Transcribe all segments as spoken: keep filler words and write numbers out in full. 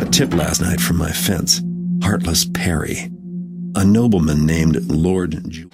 got a tip last night from my fence. Heartless Perry. A nobleman named Lord Julian.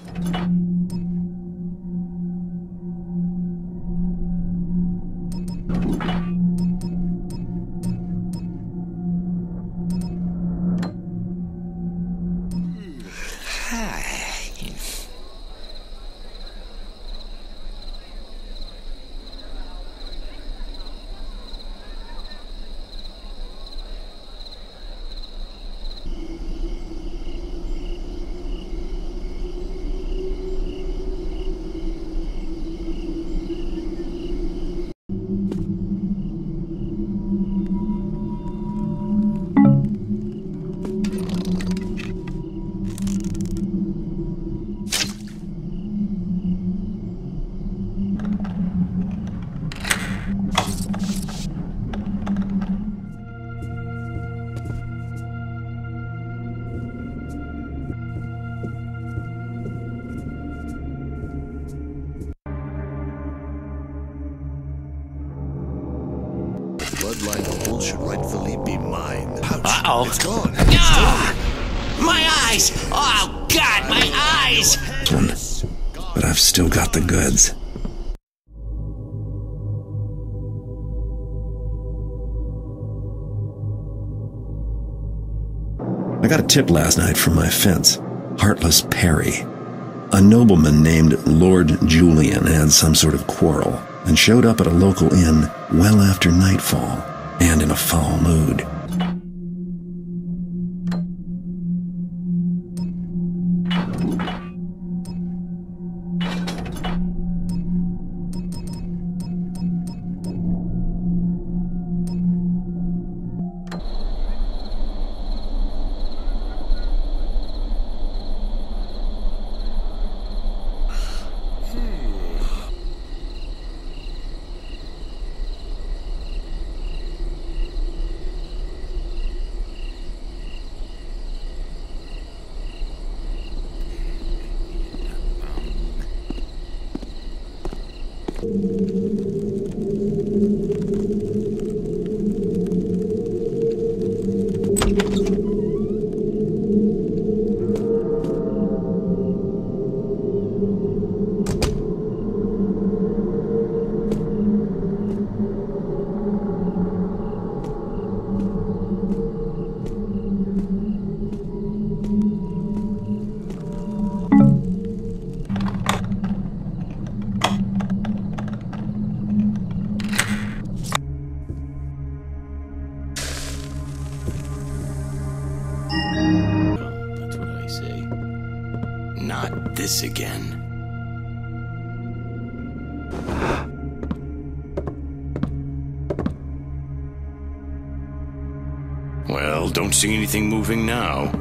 Bloodline gold should rightfully be mine. Ouch. Uh-oh. It's gone. It's ah! gone. My eyes! Oh, God, my eyes! One. But I've still got the goods. I got a tip last night from my fence. Heartless Perry. A nobleman named Lord Julian had some sort of quarrel and showed up at a local inn well after nightfall, and in a foul mood. Not this again. Well, don't see anything moving now.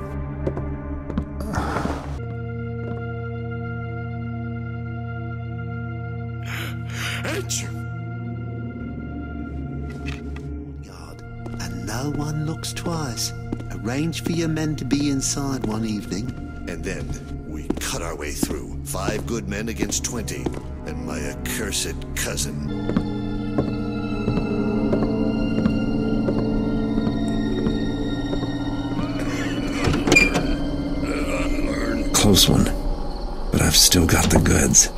God, and no one looks twice. Arrange for your men to be inside one evening, and then we cut our way through. Five good men against twenty, and my accursed cousin. Close one, but I've still got the goods.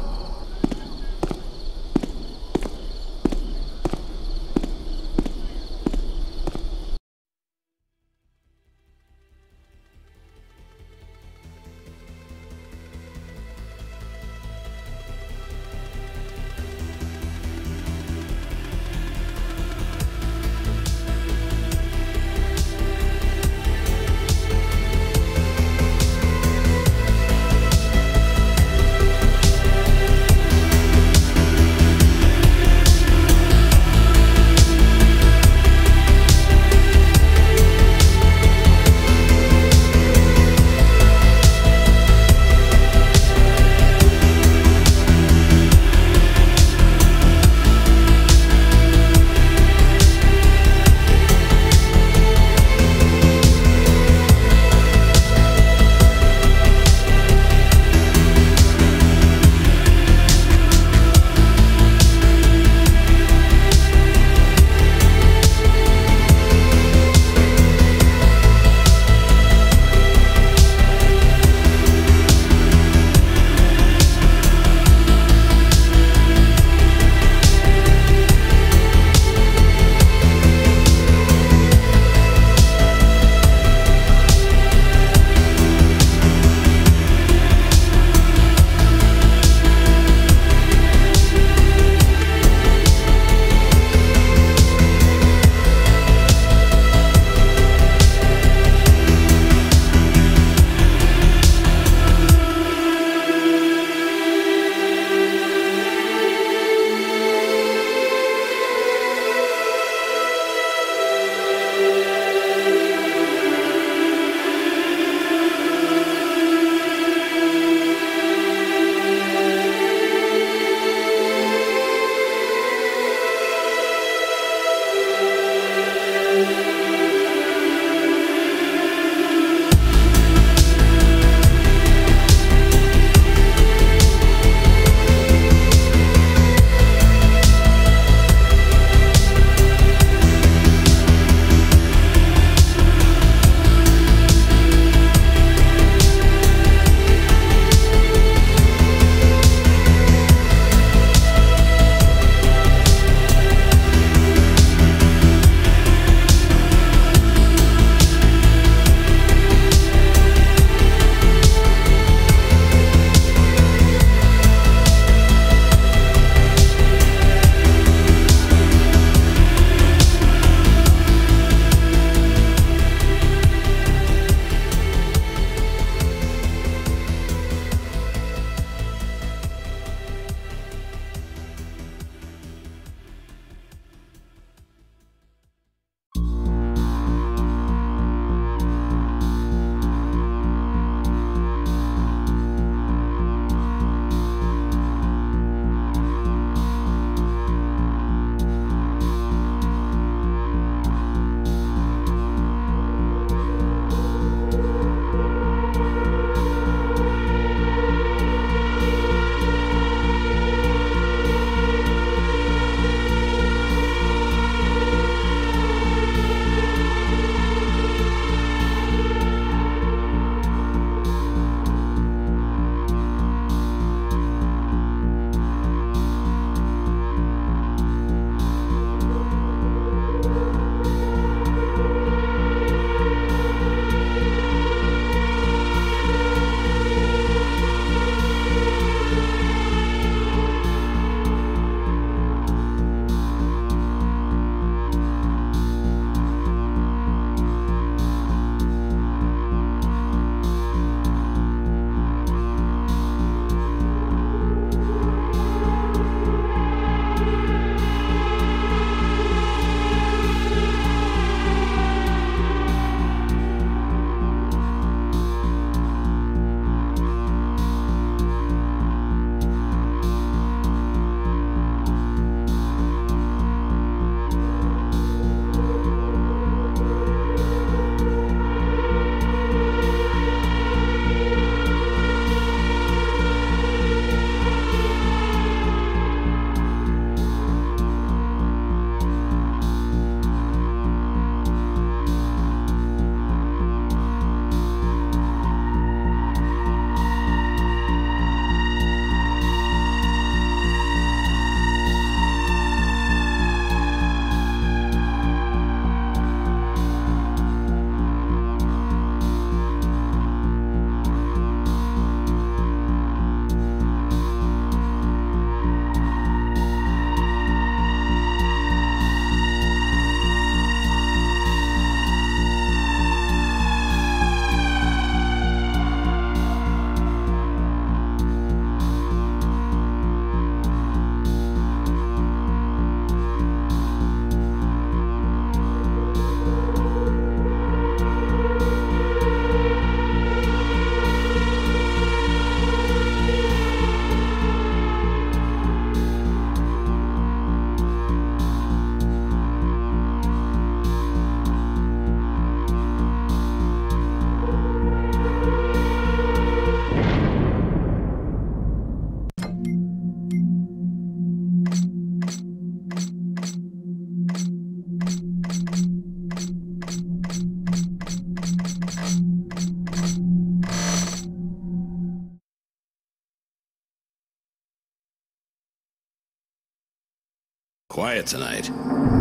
Quiet tonight.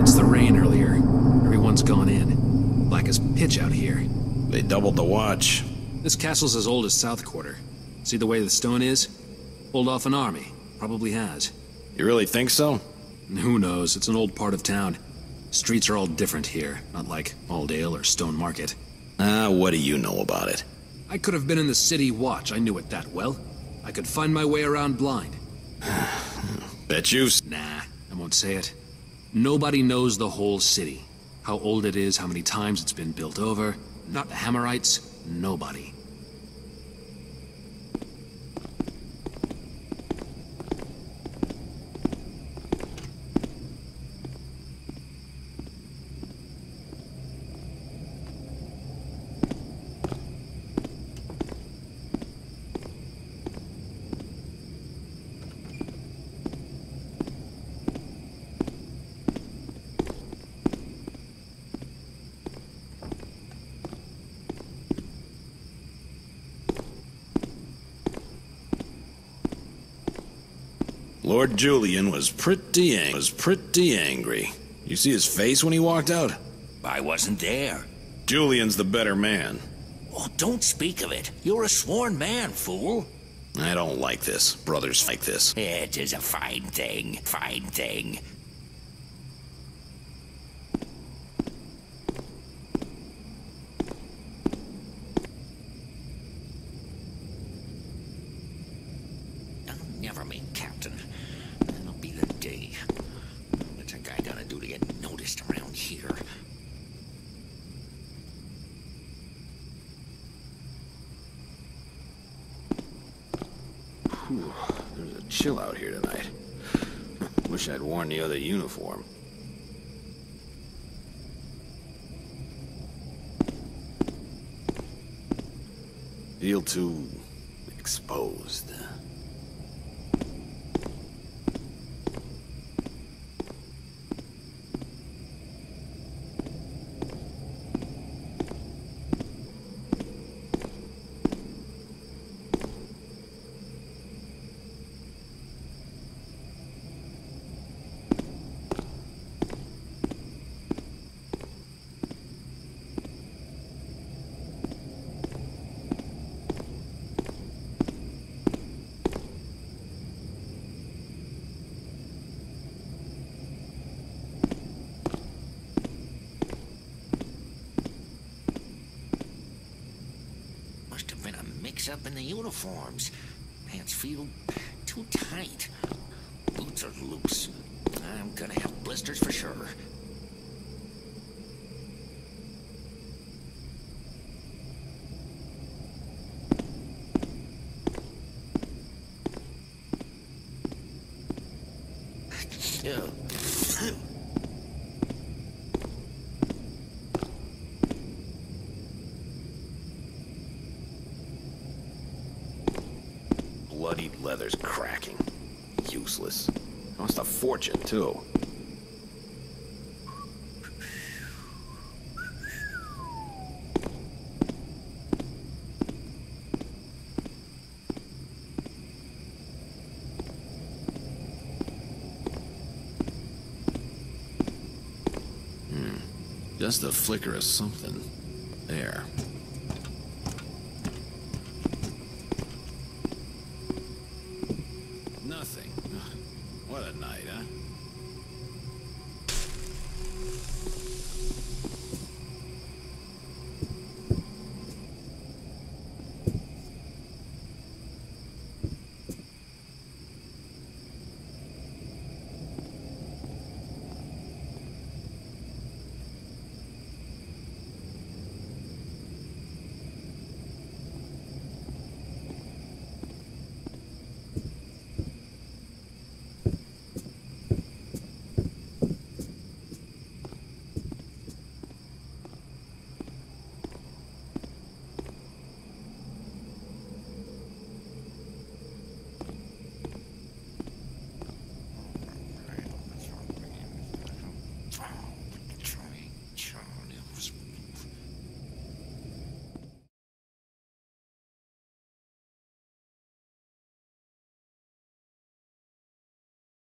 It's the rain earlier. Everyone's gone in. Black as pitch out here. They doubled the watch. This castle's as old as South Quarter. See the way the stone is? Pulled off an army. Probably has. You really think so? Who knows? It's an old part of town. Streets are all different here, not like Aldale or Stone Market. Ah, what do you know about it? I could have been in the city watch. I knew it that well. I could find my way around blind. Bet you... Nah, I won't say it. Nobody knows the whole city. How old it is, how many times it's been built over. Not the Hammerites. Nobody. Lord Julian was pretty ang- was pretty angry. You see his face when he walked out? I wasn't there. Julian's the better man. Oh, don't speak of it. You're a sworn man, fool. I don't like this. Brothers like this. It is a fine thing. Fine thing. Chill out here tonight. Wish I'd worn the other uniform. Feel too exposed. Up in the uniforms. Pants feel too tight. Boots are loose. I'm gonna have blisters for sure. Bloody leather's cracking. Useless. Cost a fortune, too. Hmm. Just a flicker of something. There.